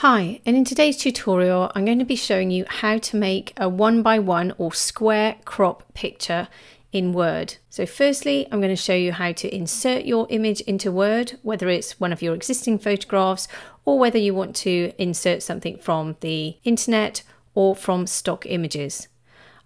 Hi, and in today's tutorial I'm going to be showing you how to make a 1x1 or square crop picture in Word. So firstly I'm going to show you how to insert your image into Word, whether it's one of your existing photographs or whether you want to insert something from the internet or from stock images.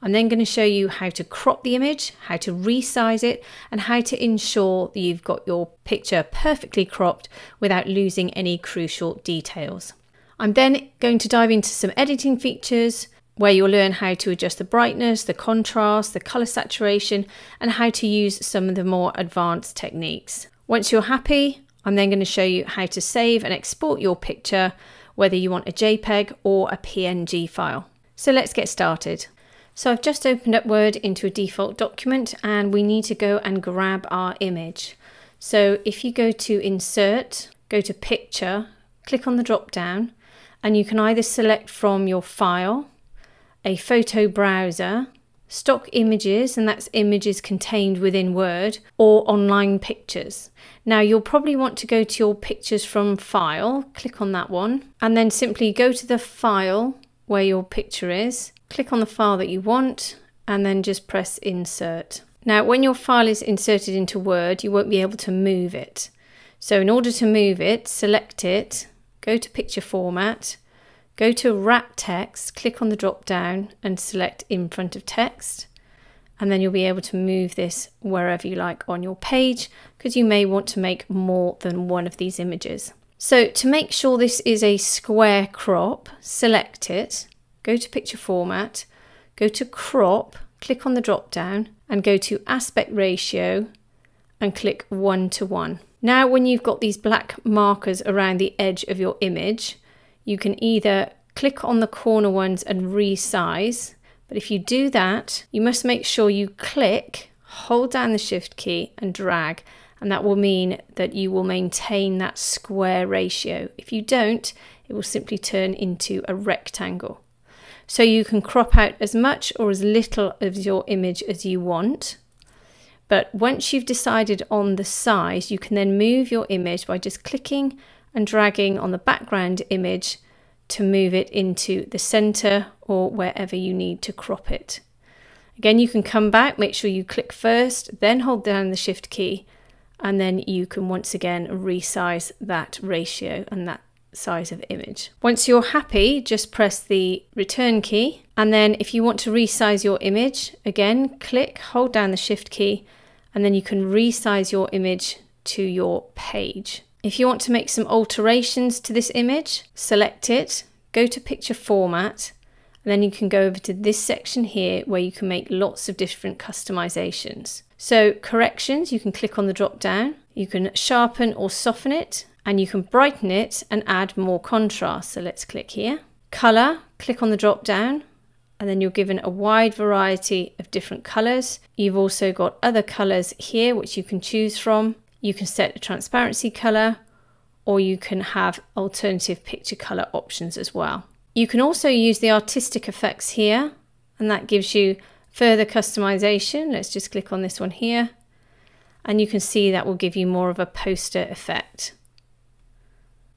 I'm then going to show you how to crop the image, how to resize it, and how to ensure that you've got your picture perfectly cropped without losing any crucial details. I'm then going to dive into some editing features where you'll learn how to adjust the brightness, the contrast, the color saturation, and how to use some of the more advanced techniques. Once you're happy, I'm then going to show you how to save and export your picture, whether you want a JPEG or a PNG file. So let's get started. So I've just opened up Word into a default document, and we need to go and grab our image. So if you go to Insert, go to Picture, click on the drop down, and you can either select from your file, a photo browser, stock images, and that's images contained within Word, or online pictures. Now you'll probably want to go to your pictures from file, click on that one, and then simply go to the file where your picture is, click on the file that you want, and then just press insert. Now when your file is inserted into Word, you won't be able to move it. So in order to move it, select it, go to picture format, go to wrap text, click on the drop down and select in front of text, and then you'll be able to move this wherever you like on your page, because you may want to make more than one of these images. So to make sure this is a square crop, select it, go to picture format, go to crop, click on the drop down and go to aspect ratio and click 1:1. Now when you've got these black markers around the edge of your image, you can either click on the corner ones and resize, but if you do that, you must make sure you click, hold down the shift key and drag, and that will mean that you will maintain that square ratio. If you don't, it will simply turn into a rectangle. So you can crop out as much or as little of your image as you want. But once you've decided on the size, you can then move your image by just clicking and dragging on the background image to move it into the center or wherever you need to crop it. Again, you can come back, make sure you click first, then hold down the shift key, and then you can once again resize that ratio and that size of image. Once you're happy, just press the return key, and then if you want to resize your image, again click, hold down the shift key, and then you can resize your image to your page. If you want to make some alterations to this image, select it, go to picture format, and then you can go over to this section here where you can make lots of different customizations. So corrections, you can click on the drop down, you can sharpen or soften it, and you can brighten it and add more contrast. So let's click here. Color, click on the drop down, and then you're given a wide variety of different colors. You've also got other colors here which you can choose from. You can set a transparency color, or you can have alternative picture color options as well. You can also use the artistic effects here, and that gives you further customization. Let's just click on this one here, and you can see that will give you more of a poster effect.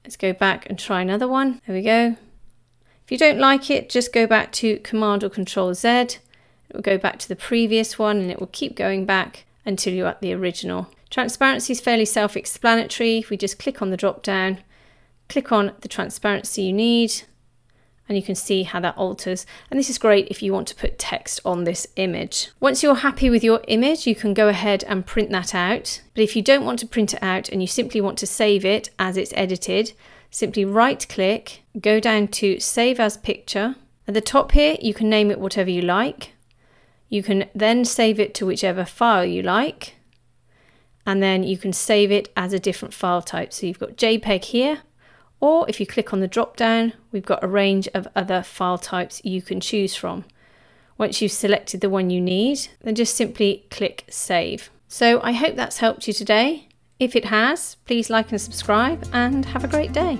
Let's go back and try another one. There we go. If you don't like it, just go back to Command or Control Z. It will go back to the previous one, and it will keep going back until you're at the original. Transparency is fairly self-explanatory. If we just click on the drop down, click on the transparency you need, and you can see how that alters. And this is great if you want to put text on this image. Once you're happy with your image, you can go ahead and print that out. But if you don't want to print it out and you simply want to save it as it's edited, simply right click, go down to Save as Picture. At the top here, you can name it whatever you like. You can then save it to whichever file you like. And then you can save it as a different file type. So you've got JPEG here, or if you click on the drop down, we've got a range of other file types you can choose from. Once you've selected the one you need, then just simply click save. So I hope that's helped you today. If it has, please like and subscribe, and have a great day.